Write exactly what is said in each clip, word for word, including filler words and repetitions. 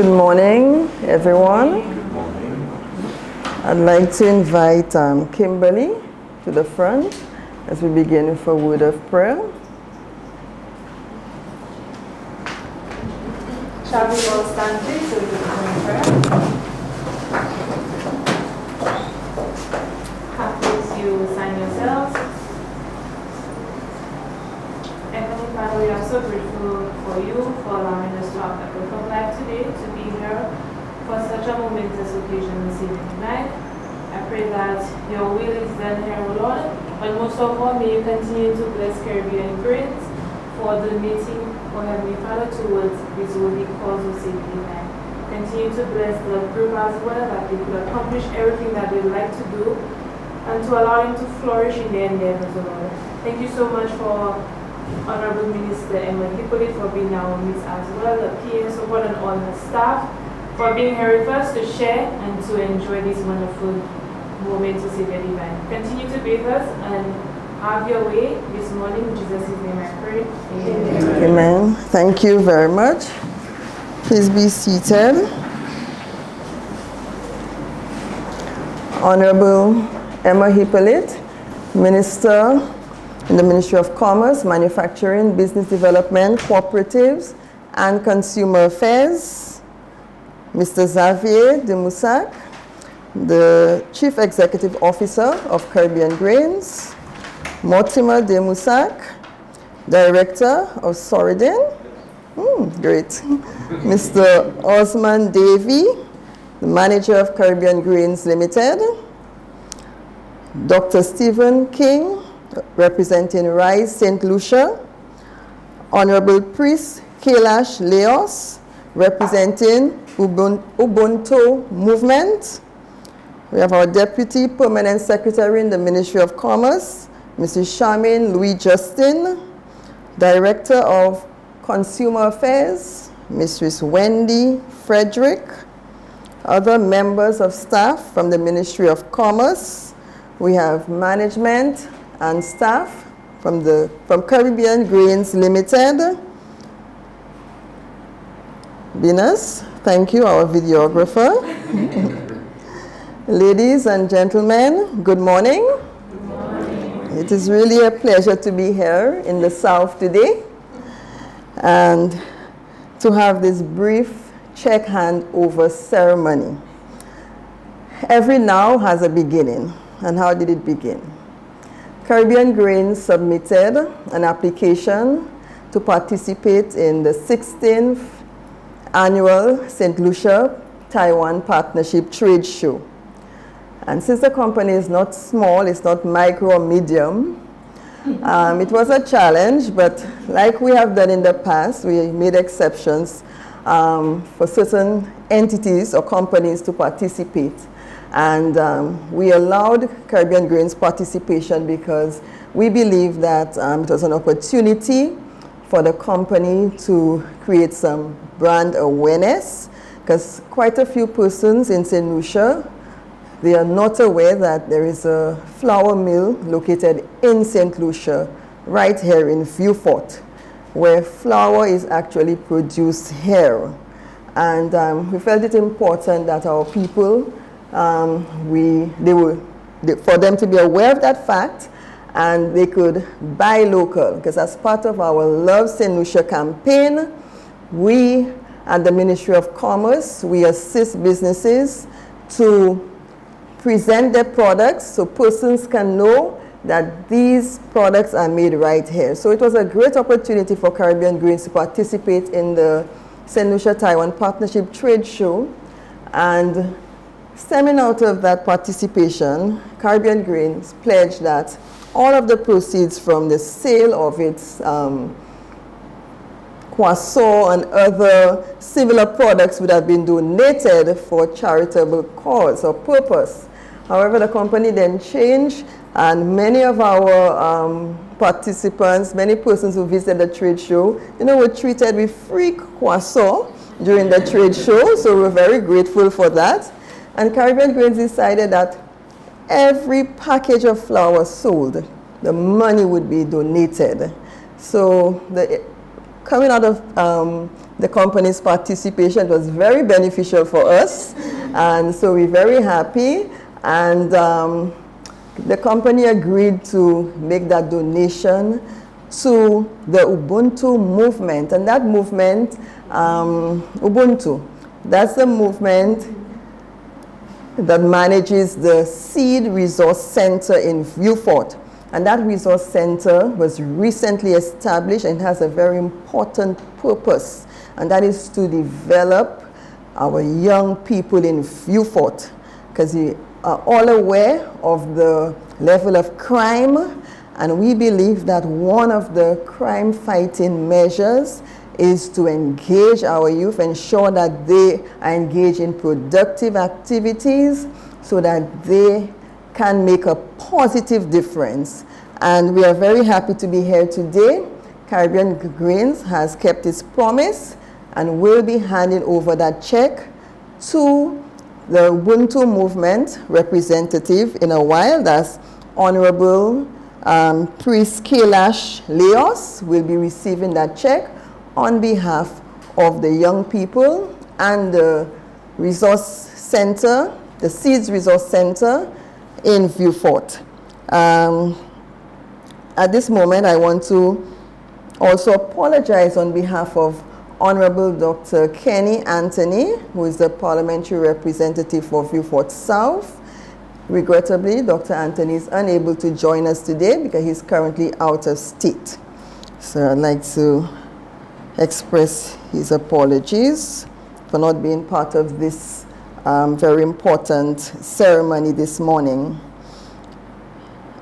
Good morning, everyone. Good morning. I'd like to invite um, Kimberly to the front as we begin with a word of prayer. Shall we all stand please so we can join prayer? Please you sign yourselves. Heavenly Father, we are so grateful for you for allowing us to have that book of life today, to be here for such a momentous occasion this evening night. I pray that your will is done here, O Lord, but most of all may you continue to bless Caribbean Grains for the meeting. For Heavenly Father, towards this will be cause of safety, man. Continue to bless the group as well, that they could accomplish everything that they would like to do, and to allow them to flourish in their endeavors, Lord. Thank you so much for Honorable Minister Emma Hippolyte for being our midst as well, the P S support and all her staff, for being here with us to share and to enjoy this wonderful moment to see the event. Continue to be with us and have your way this morning. In Jesus' name I pray. Amen. Amen. Thank you very much. Please be seated. Honorable Emma Hippolyte, Minister in the Ministry of Commerce, Manufacturing, Business Development, Cooperatives, and Consumer Affairs. Mister Xavier de Moussac, the Chief Executive Officer of Caribbean Grains. Mortimer de Moussac, Director of Soridin. Mm, great. Mister Osmond Davy, the Manager of Caribbean Grains Limited. Doctor Stephen King, representing RISE Saint Lucia. Honorable Priest Kailash Leonce, representing Ubuntu Movement. We have our Deputy Permanent Secretary in the Ministry of Commerce, Missus Charmaine Louis-Justin, Director of Consumer Affairs, Missus Wendy Frederick, other members of staff from the Ministry of Commerce. We have management and staff from, the, from Caribbean Grains Limited. Venus, thank you, our videographer. Ladies and gentlemen, good morning. It is really a pleasure to be here in the South today and to have this brief check handover ceremony. Every now has a beginning. And how did it begin? Caribbean Grains submitted an application to participate in the sixteenth annual Saint Lucia-Taiwan Partnership Trade Show. And since the company is not small, it's not micro or medium, um, it was a challenge, but like we have done in the past, we made exceptions um, for certain entities or companies to participate. And um, we allowed Caribbean Grains participation because we believe that um, it was an opportunity for the company to create some brand awareness, because quite a few persons in Saint Lucia, they are not aware that there is a flour mill located in Saint Lucia, right here in Vieux Fort, where flour is actually produced here. And um, we felt it important that our people, um, we, they were, they, for them to be aware of that fact, and they could buy local, because as part of our Love Saint Lucia campaign, we at the Ministry of Commerce, we assist businesses to present their products so persons can know that these products are made right here. So it was a great opportunity for Caribbean Grains to participate in the Saint Lucia-Taiwan Partnership Trade Show. And stemming out of that participation, Caribbean Grains pledged that all of the proceeds from the sale of its um, Croissant and other similar products would have been donated for charitable cause or purpose. However, the company then changed, and many of our um, participants, many persons who visited the trade show, you know, were treated with free croissant during the trade show, so we're very grateful for that. And Caribbean Grains decided that every package of flour sold, the money would be donated. So the coming out of um, The company's participation was very beneficial for us, and so we're very happy. And um, the company agreed to make that donation to the Ubuntu Movement. And that movement, um, Ubuntu, that's the movement that manages the SEEDS Resource Centre in Vieux Fort. And that resource center was recently established and has a very important purpose, and that is to develop our young people in Vieux Fort, because we are all aware of the level of crime, and we believe that one of the crime fighting measures is to engage our youth, ensure that they are engaged in productive activities so that they can make a positive difference. And we are very happy to be here today. Caribbean Grains has kept its promise and will be handing over that check to the Ubuntu Movement representative in a while. That's Honorable um, Priest Kailash Leonce will be receiving that check on behalf of the young people and the resource center, the SEEDS Resource Center in Vieux Fort. Um, at this moment, I want to also apologize on behalf of Honorable Doctor Kenny Anthony, who is the parliamentary representative for Vieux Fort South. Regrettably, Doctor Anthony is unable to join us today because he's currently out of state. So I'd like to express his apologies for not being part of this Um, very important ceremony this morning.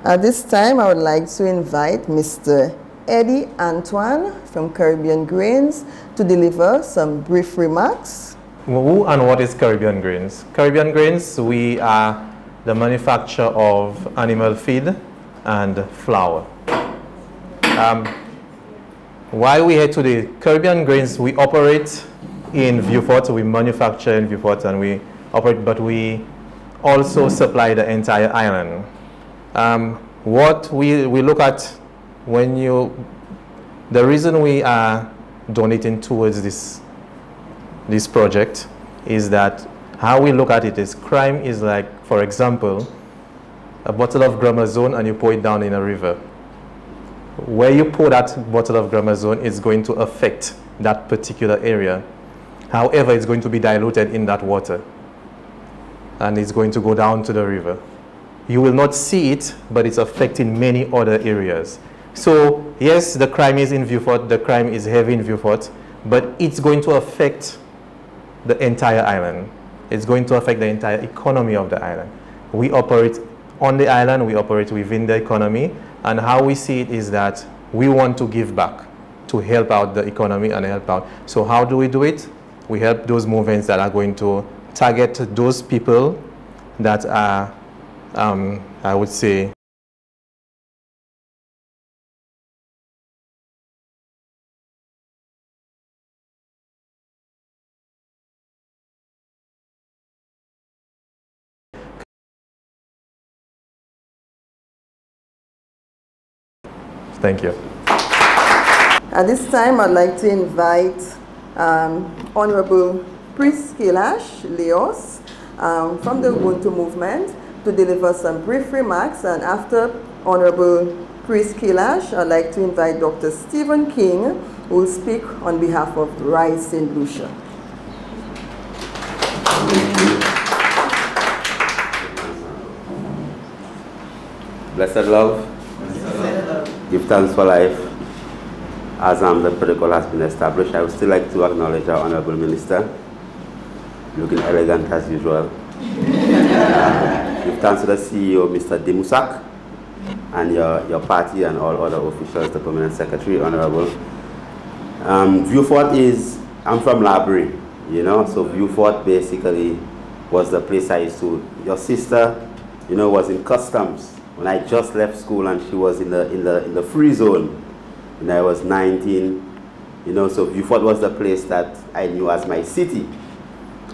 At this time, I would like to invite Mister Eddie Antoine from Caribbean Grains to deliver some brief remarks. Who and what is Caribbean Grains? Caribbean Grains, we are the manufacturer of animal feed and flour. Um, why are we here today? Caribbean Grains, we operate in Vieux Fort, so we manufacture in Vieux Fort and we operate, but we also supply the entire island. Um, what we, we look at when you, the reason we are donating towards this, this project is that how we look at it is crime is like, for example, a bottle of Gramazone and you pour it down in a river. Where you pour that bottle of Gramazone is going to affect that particular area. However, it's going to be diluted in that water and it's going to go down to the river. You will not see it, but it's affecting many other areas. So yes, the crime is in Vieux Fort, the crime is heavy in Vieux Fort, but it's going to affect the entire island. It's going to affect the entire economy of the island. We operate on the island, we operate within the economy, and how we see it is that we want to give back to help out the economy and help out. So how do we do it? We help those movements that are going to target those people that are, um, I would say, thank you. At this time, I'd like to invite Um, Honorable Priest Kailash Leonce um, from the Ubuntu Movement to deliver some brief remarks, and after Honorable Priest Kailash, I'd like to invite Doctor Stephen King, who will speak on behalf of RISE Saint Lucia. Blessed love, Blessed. Give thanks for life. As um, the protocol has been established, I would still like to acknowledge our Honourable Minister, looking elegant as usual. uh, give thanks to the C E O, Mister de Moussac, and your, your party and all other officials, the Permanent Secretary, Honourable. Um, Vieux Fort is, I'm from Labrie, you know, so Vieux Fort basically was the place I used to. Your sister, you know, was in customs when I just left school, and she was in the, in the, in the free zone. And I was nineteen, you know, so Vieux Fort was the place that I knew as my city.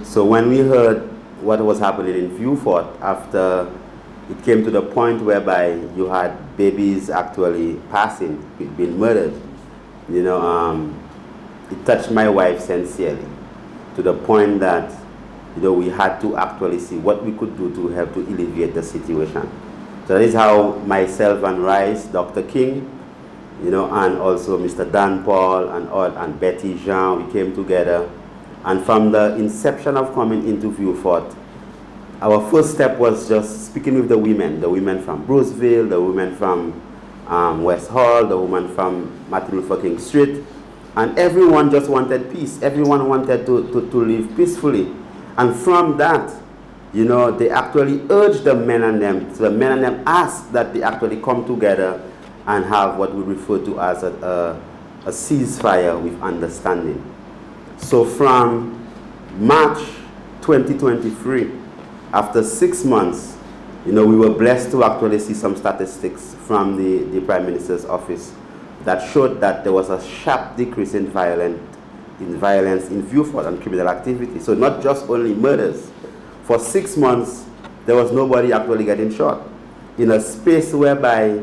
So when we heard what was happening in Vieux Fort, after it came to the point whereby you had babies actually passing, being murdered, you know, um, it touched my wife sincerely, to the point that, you know, we had to actually see what we could do to help to alleviate the situation. So that is how myself and Rice, Doctor King, you know, and also Mister Dan Paul and all, and Betty Jean, we came together. And from the inception of coming into Vieux Fort, our first step was just speaking with the women, the women from Bruceville, the women from um, West Hall, the women from Martin Luther King Street, and everyone just wanted peace. Everyone wanted to, to, to live peacefully. And from that, you know, they actually urged the men and them, so the men and them asked that they actually come together and have what we refer to as a, a, a ceasefire with understanding. So from March twenty twenty-three, after six months, you know, we were blessed to actually see some statistics from the, the Prime Minister's office that showed that there was a sharp decrease in violence in violence in Vieux Fort and criminal activity. So not just only murders. For six months, there was nobody actually getting shot. In a space whereby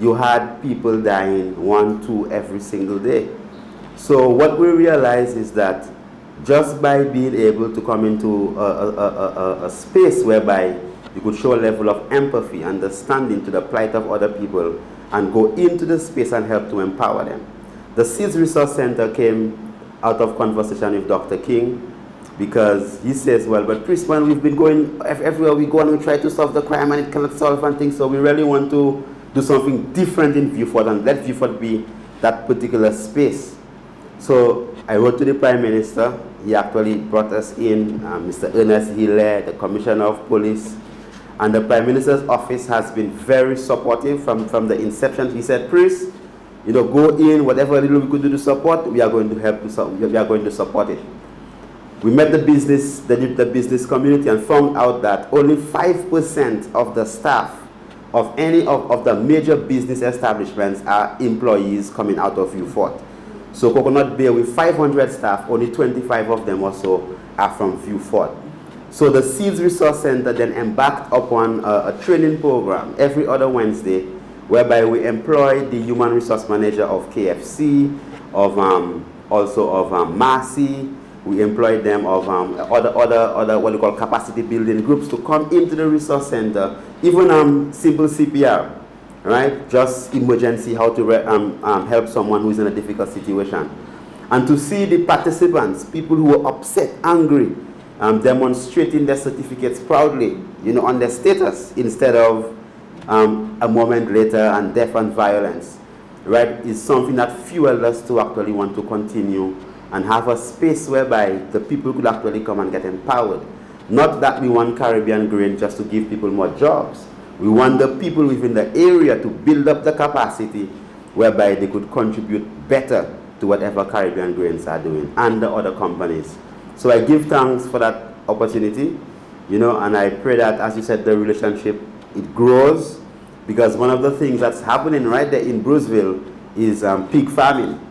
you had people dying one, two every single day. So what we realize is that just by being able to come into a, a, a, a, a space whereby you could show a level of empathy, understanding to the plight of other people, and go into the space and help to empower them. The SEEDS Resource Centre came out of conversation with Doctor King, because he says, well, but Prisman, we've been going everywhere we go and we try to solve the crime and it cannot solve and things, so we really want to do something different in Vieux Fort and let Vieux Fort be that particular space. So I wrote to the Prime Minister. He actually brought us in, um, Mister Ernest Hilaire, the Commissioner of Police, and the Prime Minister's office has been very supportive from, from the inception. He said, Pris, you know, go in, whatever little we could do to support, we are going to help, to, we are going to support it. We met the business, the, the business community, and found out that only five percent of the staff of any of, of the major business establishments are employees coming out of Vieux Fort. So Coconut Bay, with five hundred staff, only twenty-five of them or so are from Vieux Fort. So the SEEDS Resource Centre then embarked upon a, a training program every other Wednesday, whereby we employed the human resource manager of K F C, of um, also of um, Massey. We employed them of um, other, other, other what we call capacity building groups to come into the resource centre, even um, simple C P R, right? Just emergency, how to re um, um, help someone who is in a difficult situation. And to see the participants, people who were upset, angry, um, demonstrating their certificates proudly, you know, on their status, instead of um, a moment later and death and violence, right, is something that fueled us to actually want to continue and have a space whereby the people could actually come and get empowered. Not that we want Caribbean Grain just to give people more jobs. We want the people within the area to build up the capacity whereby they could contribute better to whatever Caribbean Grains are doing and the other companies. So I give thanks for that opportunity, you know, and I pray that, as you said, the relationship, it grows, because one of the things that's happening right there in Bruceville is um, pig farming.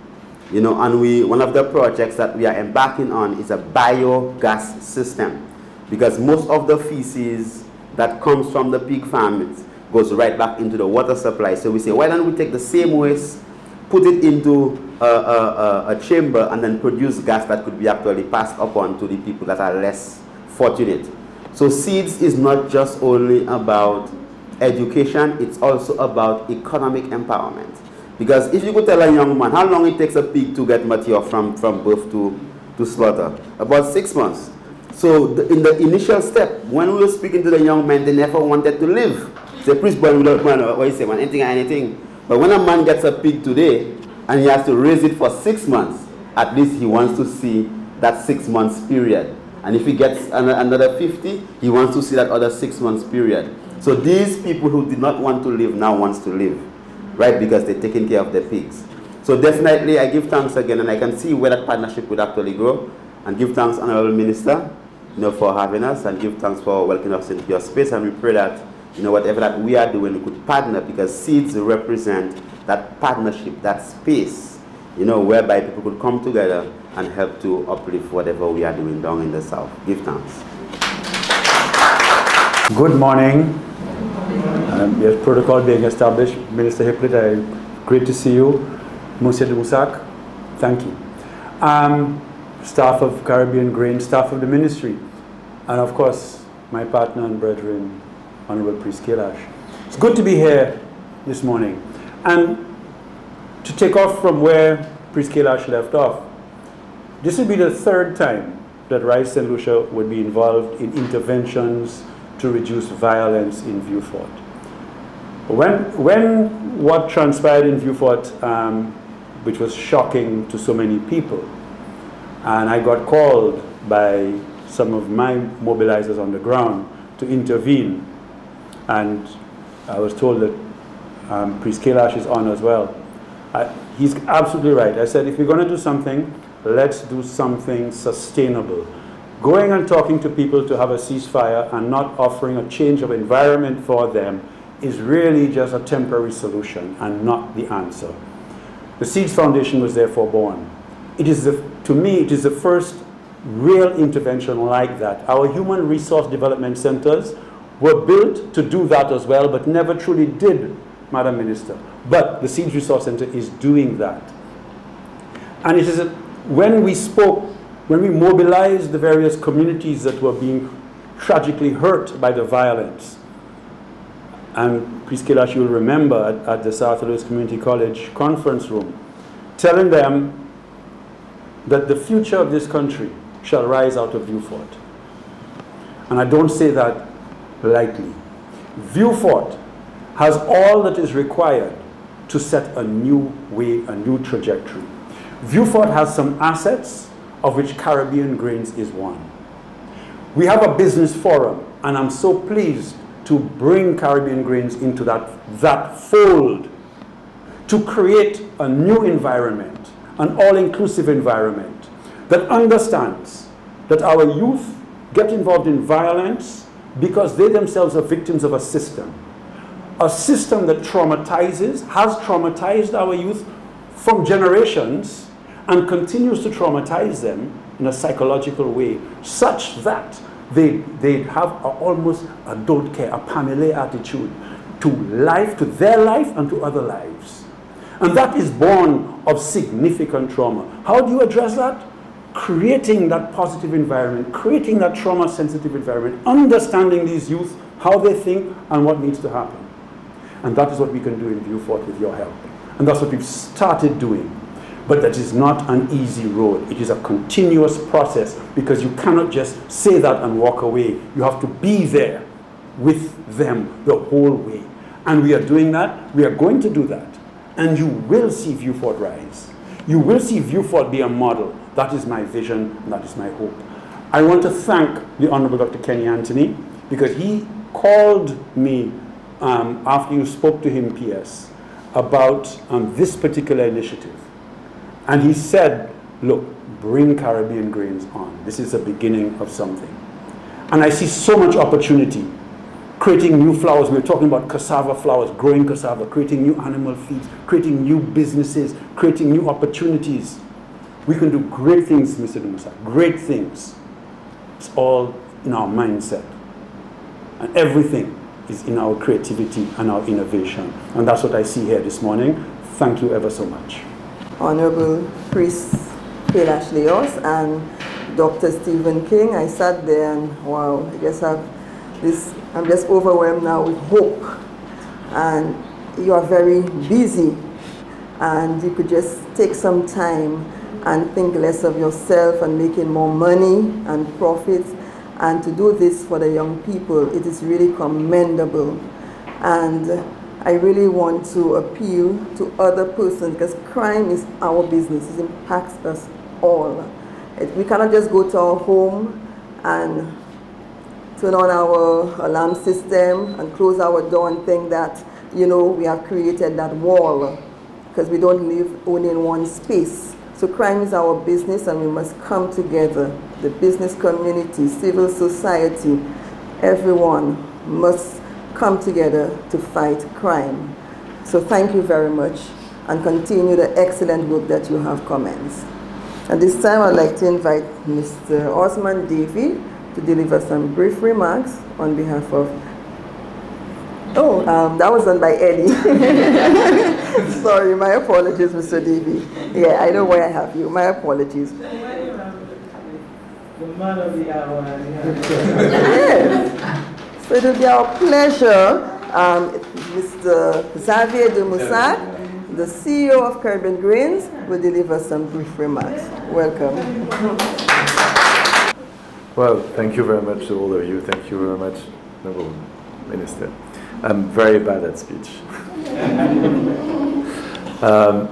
You know, and we, one of the projects that we are embarking on is a biogas system, because most of the feces that comes from the pig farm goes right back into the water supply. So we say, why don't we take the same waste, put it into a, a, a, a chamber, and then produce gas that could be actually passed upon to the people that are less fortunate. So SEEDS is not just only about education, it's also about economic empowerment. Because if you could tell a young man how long it takes a pig to get mature from, from birth to, to slaughter, about six months. So the, in the initial step, when we were speaking to the young men, they never wanted to live. Say, please, boy, we don't want to man, anything or anything. But when a man gets a pig today and he has to raise it for six months, at least he wants to see that six months period. And if he gets an, another fifty, he wants to see that other six months period. So these people who did not want to live now wants to live. Right, because they're taking care of their pigs. So definitely, I give thanks again, and I can see where that partnership would actually grow. And give thanks, Honourable Minister, you know, for having us, and give thanks for welcoming us into your space. And we pray that, you know, whatever that we are doing, we could partner, because SEEDS represent that partnership, that space, you know, whereby people could come together and help to uplift whatever we are doing down in the south. Give thanks. Good morning. Um, there's protocol being established. Minister Hippolyte, great to see you. Monsieur de Moussac, thank you. um, staff of Caribbean Grains, staff of the ministry, and of course, my partner and brethren, Honorable Priest Kailash. It's good to be here this morning. And to take off from where Priest Kailash left off, this would be the third time that RISE Saint Lucia would be involved in interventions to reduce violence in Vieux Fort. When, when what transpired in Vieux Fort, um, which was shocking to so many people, and I got called by some of my mobilizers on the ground to intervene, and I was told that um, Priest Kailash is on as well. I, he's absolutely right. I said, if we're going to do something, let's do something sustainable. Going and talking to people to have a ceasefire and not offering a change of environment for them is really just a temporary solution and not the answer. The SEEDS Foundation was therefore born. It is, the, to me, it is the first real intervention like that. Our human resource development centers were built to do that as well, but never truly did, Madam Minister. But the SEEDS Resource Center is doing that. And it is a, when we spoke, when we mobilized the various communities that were being tragically hurt by the violence, and Priest Kailash, you'll remember at, at the South Louis Community College conference room, telling them that the future of this country shall rise out of Vieux Fort. And I don't say that lightly. Vieux Fort has all that is required to set a new way, a new trajectory. Vieux Fort has some assets, of which Caribbean Grains is one. We have a business forum, and I'm so pleased to bring Caribbean Grains into that, that fold, to create a new environment, an all-inclusive environment that understands that our youth get involved in violence because they themselves are victims of a system. A system that traumatizes, has traumatized our youth from generations and continues to traumatize them in a psychological way, such that They, they have a almost adult care, a Pamela attitude to life, to their life and to other lives. And that is born of significant trauma. How do you address that? Creating that positive environment, creating that trauma-sensitive environment, understanding these youth, how they think and what needs to happen. And that is what we can do in Vieux Fort with your help. And that's what we've started doing. But that is not an easy road. It is a continuous process, because you cannot just say that and walk away. You have to be there with them the whole way. And we are doing that. We are going to do that. And you will see Vieux Fort rise. You will see Vieux Fort be a model. That is my vision, and that is my hope. I want to thank the Honorable Doctor Kenny Anthony, because he called me um, after you spoke to him, P S, about um, this particular initiative. And he said, look, bring Caribbean Grains on. This is the beginning of something. And I see so much opportunity, creating new flowers. We're talking about cassava flowers, growing cassava, creating new animal feeds, creating new businesses, creating new opportunities. We can do great things, Mister de Moussac, great things. It's all in our mindset. And everything is in our creativity and our innovation. And that's what I see here this morning. Thank you ever so much. Honorable Priest Kailash Leonce and Doctor Stephen King. I sat there and wow, I guess I've this, I'm just overwhelmed now with hope. And you are very busy, and you could just take some time and think less of yourself and making more money and profits, and to do this for the young people. It is really commendable. And I really want to appeal to other persons, because crime is our business. It impacts us all. It, we cannot just go to our home and turn on our alarm system and close our door and think that, you know, we have created that wall, because we don't live only in one space. So crime is our business, and we must come together. The business community, civil society, everyone must come together to fight crime. So thank you very much, and continue the excellent work that you have commenced. At this time, I'd like to invite Mister Osmond Davy to deliver some brief remarks on behalf of Oh, um, that was done by Eddie. Sorry, my apologies, Mister Davy. Yeah, I know why I have you. My apologies. The man of the hour. Yes. So it will be our pleasure, um, Mister Xavier de Moussac, the C E O of Caribbean Grains, will deliver some brief remarks. Welcome. Well, thank you very much to all of you. Thank you very much, Honorable Minister. I'm very bad at speech. um,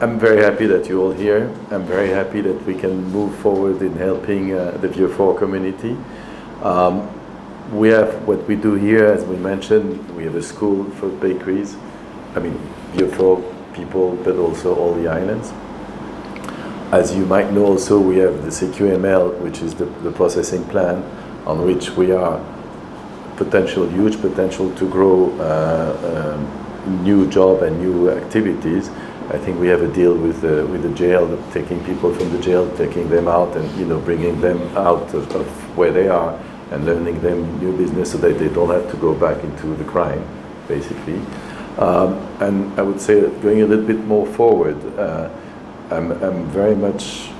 I'm very happy that you're all here. I'm very happy that we can move forward in helping uh, the Vieux Fort community. Um, we have what we do here, as we mentioned, we have a school for bakeries. I mean, Vieux Fort people, but also all the islands. As you might know also, we have the C Q M L, which is the, the processing plant on which we are potential, huge potential to grow uh, um, new job and new activities. I think we have a deal with the, with the jail, taking people from the jail, taking them out and, you know, bringing them out of, of where they are and learning them new business so that they don't have to go back into the crime, basically. Um, and I would say that going a little bit more forward, uh, I'm, I'm very much,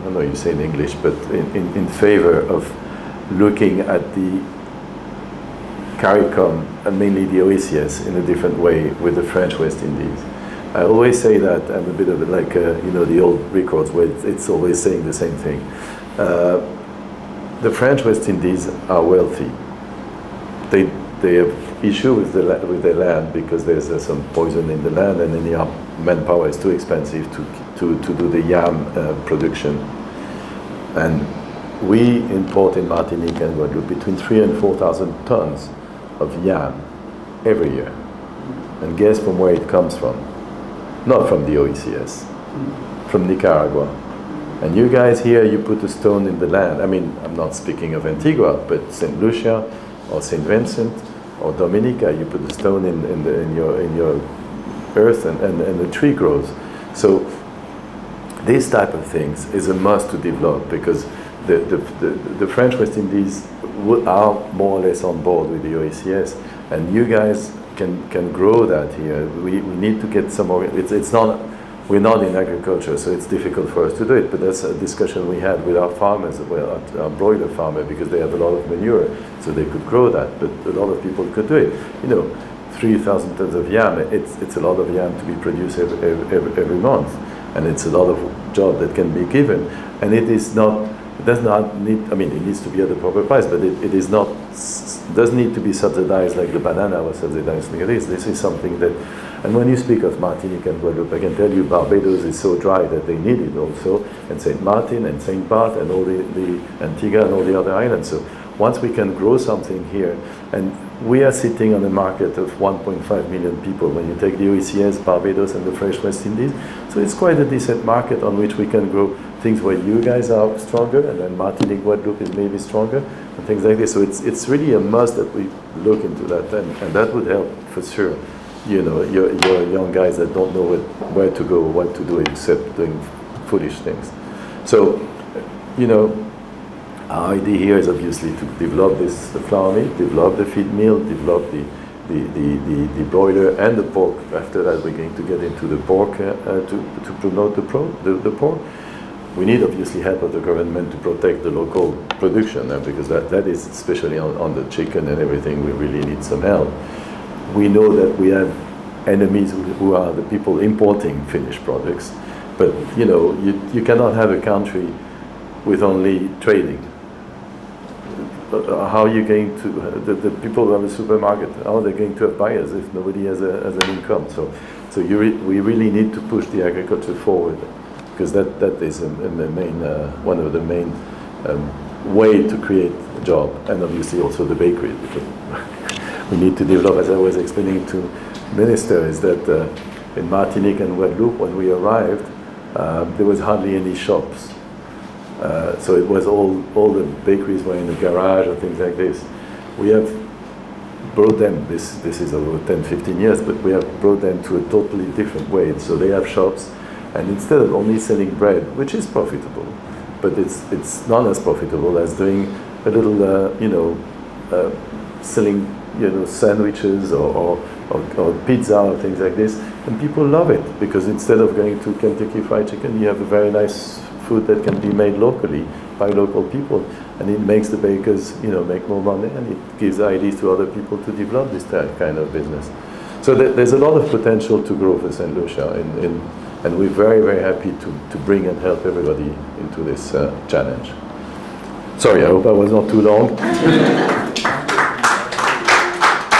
I don't know you say in English, but in, in, in favor of looking at the CARICOM and mainly the O E C S in a different way with the French West Indies. I always say that I'm a bit of a, like a, you know, the old records where it's always saying the same thing. Uh, the French West Indies are wealthy. They they have issue with the with their land because there's uh, some poison in the land, and then the manpower is too expensive to to to do the yam uh, production. And we import in Martinique and Guadeloupe between three and four thousand tons of yam every year, and guess from where it comes from? Not from the O E C S, from Nicaragua. And you guys here, you put a stone in the land. I mean, I'm not speaking of Antigua, but Saint Lucia or Saint Vincent or Dominica, you put a stone in, in, the, in, your, in your earth and, and, and the tree grows. So this type of things is a must to develop because the, the, the, the French West Indies are more or less on board with the O E C S, and you guys can can grow that here. We, we need to get some more. It's, it's not, we're not in agriculture, so it's difficult for us to do it, but that's a discussion we had with our farmers, well, our, our broiler farmer, because they have a lot of manure, so they could grow that, but a lot of people could do it. You know, three thousand tons of yam, it's, it's a lot of yam to be produced every, every, every month, and it's a lot of job that can be given, and it is not, it does not need, I mean, it needs to be at the proper price, but it, it is not, doesn't need to be subsidized like the banana was subsidized like this. This is something that, and when you speak of Martinique and Guadeloupe, I can tell you Barbados is so dry that they need it also, and Saint Martin and Saint Barth and all the, the Antigua and all the other islands. So once we can grow something here, and we are sitting on a market of one point five million people when you take the O E C S, Barbados and the French West Indies, so it's quite a decent market on which we can grow things where you guys are stronger and then Martinique, Guadeloupe is maybe stronger and things like this. So it's, it's really a must that we look into that, and, and that would help for sure, you know, your, your young guys that don't know what, where to go, what to do except doing foolish things. So, you know, our idea here is obviously to develop this, the flour meal, develop the feed mill, develop the, the, the, the, the broiler and the pork. After that we're going to get into the pork uh, uh, to, to promote the, pro, the, the pork. We need obviously help of the government to protect the local production uh, because that, that is especially on, on the chicken and everything, we really need some help. We know that we have enemies who are the people importing finished products, but you know, you, you cannot have a country with only trading. How are you going to, the, the people who have a supermarket, how are they going to have buyers if nobody has, a, has an income? So, so you re, we really need to push the agriculture forward, because that, that is a, a main, uh, one of the main um, way to create a job, and obviously also the bakery, because we need to develop, as I was explaining to Minister, is that uh, in Martinique and Guadeloupe when we arrived, uh, there was hardly any shops. Uh, so it was all, all the bakeries were in the garage or things like this. We have brought them, this, this is over ten, fifteen years, but we have brought them to a totally different way. So they have shops, and instead of only selling bread, which is profitable, but it's, it's not as profitable as doing a little, uh, you know, uh, selling, you know, sandwiches or, or, or, or pizza or things like this, and people love it because instead of going to Kentucky Fried Chicken, you have a very nice food that can be made locally by local people, and it makes the bakers, you know, make more money, and it gives ideas to other people to develop this kind of business. So th there's a lot of potential to grow for Saint Lucia, and, and, and we're very, very happy to, to bring and help everybody into this uh, challenge. Sorry, I hope I was not too long.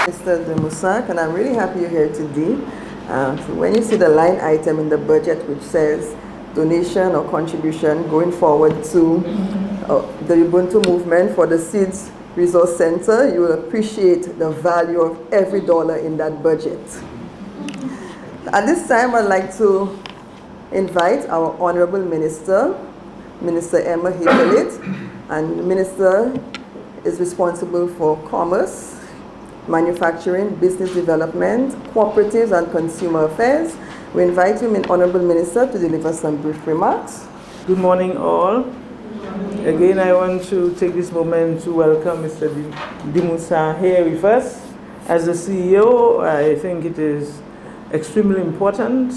Mister de Moussac, and I'm really happy you're here today. Uh, so when you see the line item in the budget which says donation or contribution going forward to uh, the Ubuntu Movement for the SEEDS Resource Centre, you will appreciate the value of every dollar in that budget. At this time, I'd like to invite our Honourable Minister, Minister Emma Hippolyte, and the Minister is responsible for commerce, manufacturing, business development, cooperatives and consumer affairs. We invite you, Honourable Minister, to deliver some brief remarks. Good morning, all. Again, I want to take this moment to welcome Mister de Moussac here with us. As the C E O, I think it is extremely important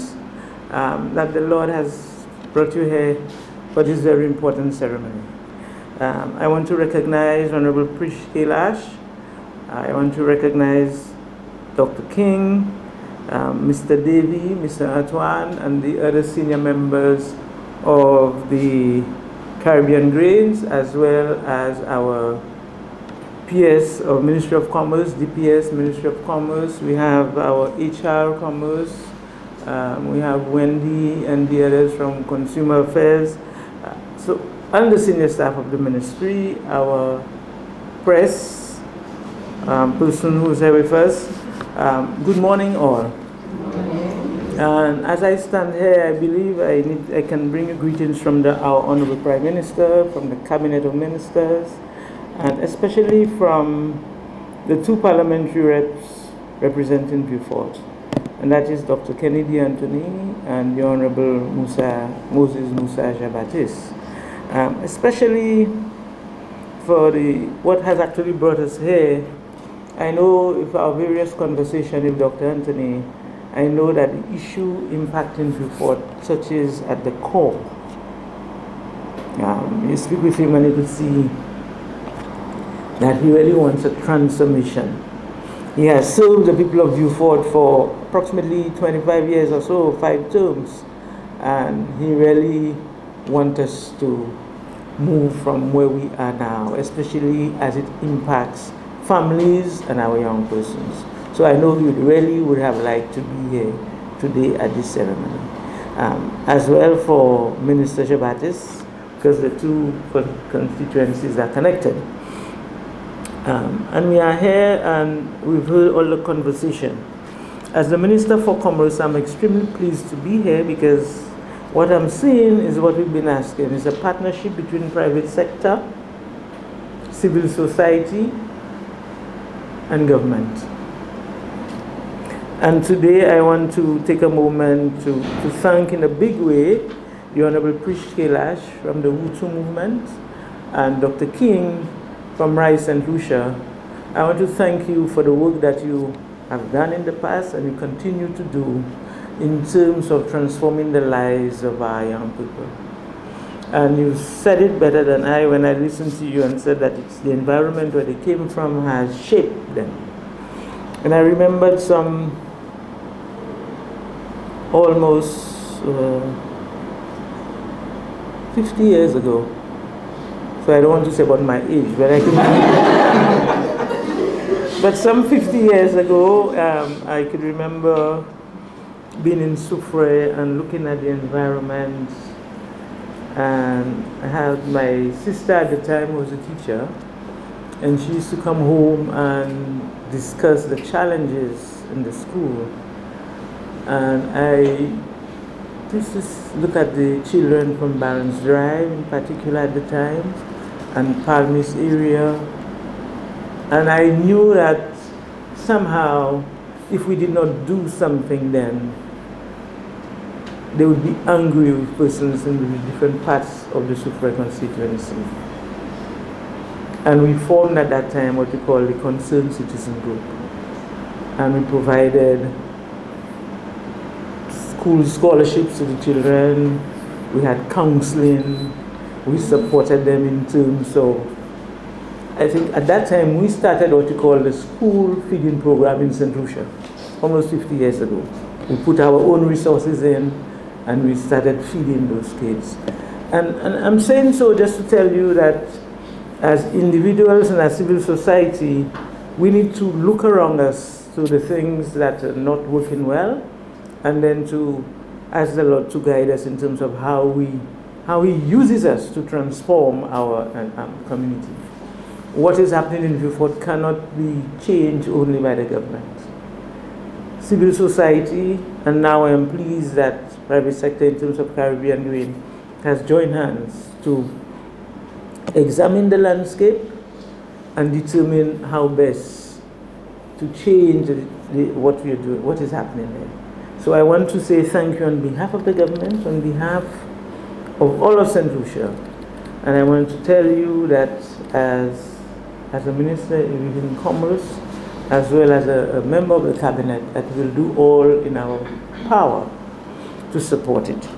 um, that the Lord has brought you here for this very important ceremony. Um, I want to recognize Honourable Prish Kailash. I want to recognize Doctor King, Um, Mister Davy, Mister Antoine, and the other senior members of the Caribbean Grains, as well as our P S, or Ministry of Commerce, D P S, Ministry of Commerce. We have our H R Commerce. Um, we have Wendy and the others from Consumer Affairs. Uh, so, and the senior staff of the ministry, our press um, person who's here with us. Um, good morning, all. Good morning. And as I stand here, I believe I, need, I can bring you greetings from the, our Honourable Prime Minister, from the Cabinet of Ministers, and especially from the two parliamentary reps representing Vieux Fort, and that is Doctor Kenny Anthony and the Honourable Moussa, Moses Moussa Jabatis. Um, especially for the, what has actually brought us here. I know if our various conversation with Doctor Anthony, I know that the issue impacting Vieux Fort touches at the core. Um, you speak with him and you will see that he really wants a transformation. He has served the people of Vieux Fort for approximately twenty-five years or so, five terms, and he really wants us to move from where we are now, especially as it impacts families and our young persons. So I know you really would have liked to be here today at this ceremony. Um, as well for Minister Jabatis, because the two constituencies are connected. Um, and we are here and we've heard all the conversation. As the Minister for Commerce, I'm extremely pleased to be here because what I'm seeing is what we've been asking. It's a partnership between private sector, civil society, and government. And today I want to take a moment to, to thank in a big way the Honourable Prish Kailash from the Ubuntu Movement and Doctor King from RISE Saint Lucia. I want to thank you for the work that you have done in the past and you continue to do in terms of transforming the lives of our young people. And you said it better than I when I listened to you and said that it's the environment where they came from has shaped them. And I remembered some almost uh, fifty years ago. So I don't want to say about my age, but I can. But some fifty years ago, um, I could remember being in Soufriere and looking at the environment. And I had my sister at the time was a teacher, and she used to come home and discuss the challenges in the school. And I used to look at the children from Barron's Drive in particular at the time, and Palmy's area. And I knew that somehow, if we did not do something then, they would be angry with persons in the different parts of the Soufriere constituency. And we formed at that time what we call the Concerned Citizen Group. And we provided school scholarships to the children, we had counseling, we supported them in terms of, I think at that time we started what we call the school feeding program in Saint Lucia, almost fifty years ago. We put our own resources in and we started feeding those kids. And, and I'm saying so just to tell you that as individuals and as civil society, we need to look around us to the things that are not working well, and then to ask the Lord to guide us in terms of how we, how He uses us to transform our um, community. What is happening in Vieux Fort cannot be changed only by the government. Civil society, and now I am pleased that private sector in terms of Caribbean Grains has joined hands to examine the landscape and determine how best to change the, the, what we are doing, what is happening there. So I want to say thank you on behalf of the government, on behalf of all of Saint Lucia, and I want to tell you that as, as a minister in commerce, as well as a, a member of the cabinet, that we'll do all in our power to support it.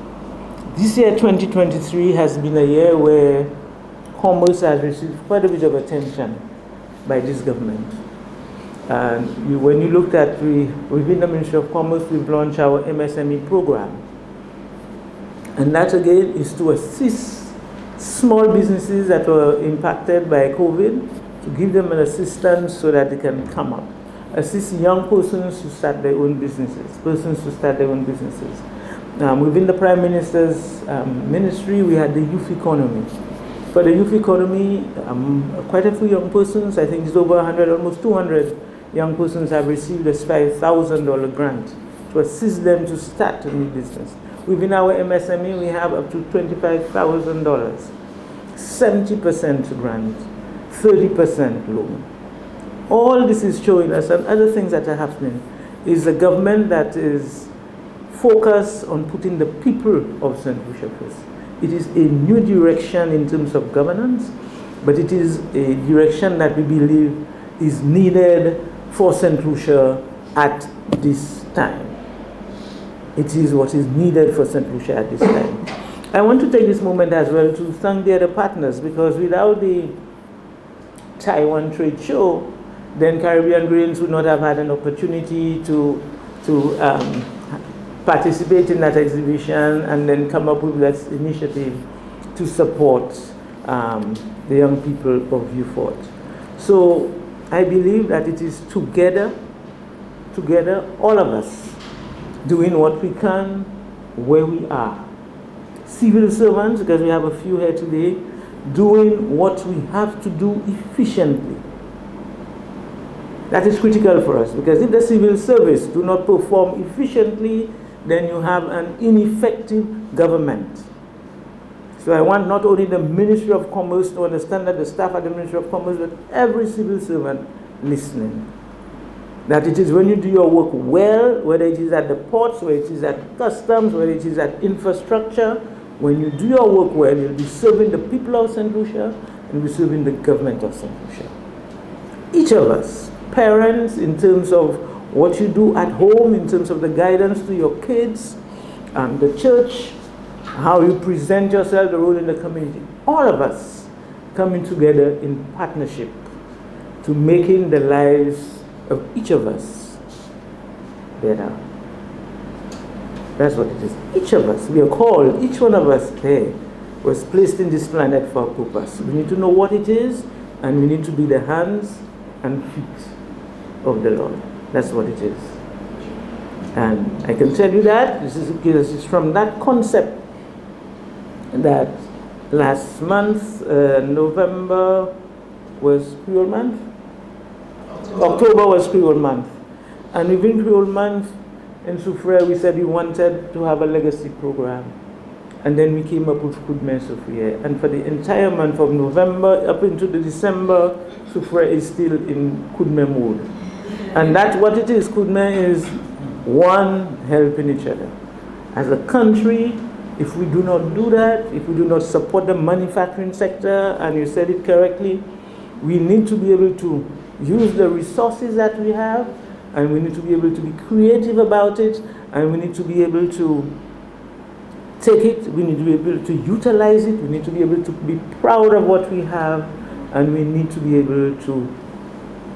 This year, twenty twenty-three, has been a year where commerce has received quite a bit of attention by this government. And you, when you looked at, we, within the Ministry of Commerce, we've launched our M S M E program. And that again is to assist small businesses that were impacted by COVID, to give them an assistance so that they can come up. Assist young persons to start their own businesses, persons to start their own businesses. Um, within the Prime Minister's um, ministry, we had the youth economy. For the youth economy, um, quite a few young persons, I think it's over one hundred, almost two hundred young persons have received a five thousand dollar grant to assist them to start a new business. Within our M S M E, we have up to twenty-five thousand dollars, seventy percent grant, thirty percent loan. All this is showing us, and other things that are happening, is a government that is focused on putting the people of Saint Lucia first. It is a new direction in terms of governance, but it is a direction that we believe is needed for Saint Lucia at this time. It is what is needed for Saint Lucia at this time. I want to take this moment as well to thank the other partners, because without the Taiwan trade show, then Caribbean Grains would not have had an opportunity to, to um, participate in that exhibition and then come up with this initiative to support um, the young people of Vieux Fort. So I believe that it is together, together, all of us, doing what we can, where we are. Civil servants, because we have a few here today, doing what we have to do efficiently. That is critical for us, because if the civil service do not perform efficiently, then you have an ineffective government. So I want not only the Ministry of Commerce to understand that, the staff at the Ministry of Commerce, but every civil servant listening. That it is when you do your work well, whether it is at the ports, whether it is at customs, whether it is at infrastructure, when you do your work well, you'll be serving the people of Saint Lucia and be serving the government of Saint Lucia. Each of us, parents, in terms of what you do at home, in terms of the guidance to your kids, um, the church, how you present yourself, the role in the community. All of us coming together in partnership to making the lives of each of us better. That's what it is. Each of us, we are called, each one of us there was placed in this planet for a purpose. We need to know what it is, and we need to be the hands and feet of the Lord. That's what it is. And I can tell you that, this is, this is from that concept that last month, uh, November was Creole month? October. October was Creole month. And within Creole month, in Soufriere, we said we wanted to have a legacy program. And then we came up with Kudme Soufriere. And for the entire month of November up into the December, Soufriere is still in Kudme mode. And that's what it is. Kudme is one, helping each other. As a country, if we do not do that, if we do not support the manufacturing sector, and you said it correctly, We need to be able to use the resources that we have, and we need to be able to be creative about it, and we need to be able to take it, we need to be able to utilize it, we need to be able to be proud of what we have, and we need to be able to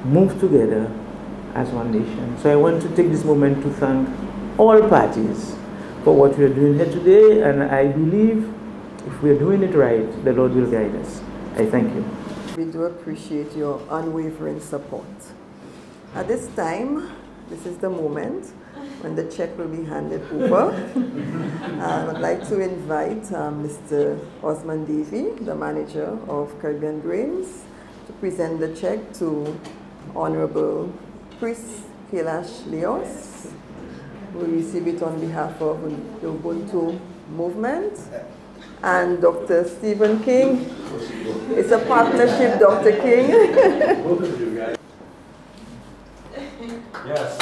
move together as one nation. So I want to take this moment to thank all parties for what we are doing here today, and I believe if we are doing it right, the Lord will guide us. I thank you. We do appreciate your unwavering support. At this time, this is the moment when the check will be handed over. um, I'd like to invite um, Mister Osmond Davy, the manager of Caribbean Grains, to present the check to Honorable Priest Kailash Leonce. We receive it on behalf of the Ubuntu Movement. And Doctor Stephen King. It's a partnership, Doctor King. Both of you guys. Yes.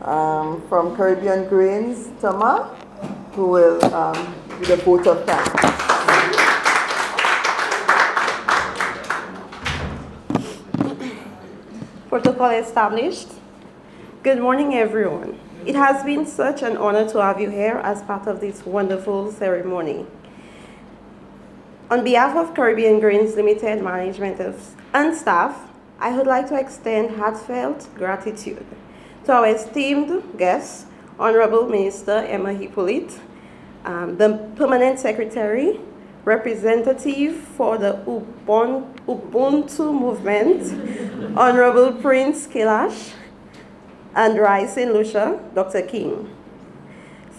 Um, from Caribbean Grains, Tama, who will um, do the vote of thanks. Protocol established. Good morning, everyone. It has been such an honor to have you here as part of this wonderful ceremony. On behalf of Caribbean Grains Limited management and staff, I would like to extend heartfelt gratitude to our esteemed guests, Honorable Minister Emma Hippolyte, um, the Permanent Secretary, Representative for the Ubuntu Movement, Honorable Prince Kailash, and RISE Saint Lucia, Doctor King.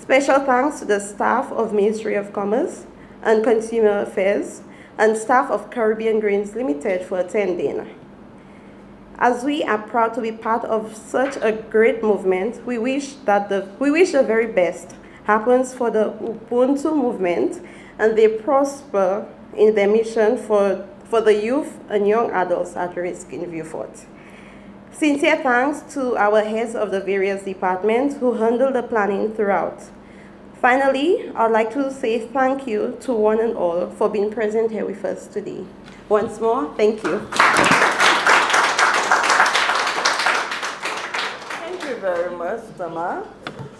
Special thanks to the staff of Ministry of Commerce and Consumer Affairs and staff of Caribbean Grains Limited for attending. As we are proud to be part of such a great movement, we wish that the, we wish the very best happens for the Ubuntu Movement, and they prosper in their mission for, for the youth and young adults at risk in Vieux Fort. Sincere thanks to our heads of the various departments who handle the planning throughout. Finally, I'd like to say thank you to one and all for being present here with us today. Once more, thank you. Thank you very much, Tama.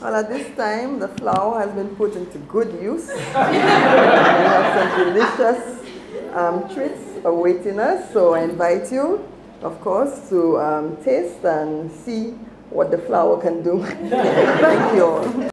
Well, at this time, the flour has been put into good use. We have some delicious um, treats awaiting us, so I invite you, of course, to um, taste and see what the flour can do. Thank you all.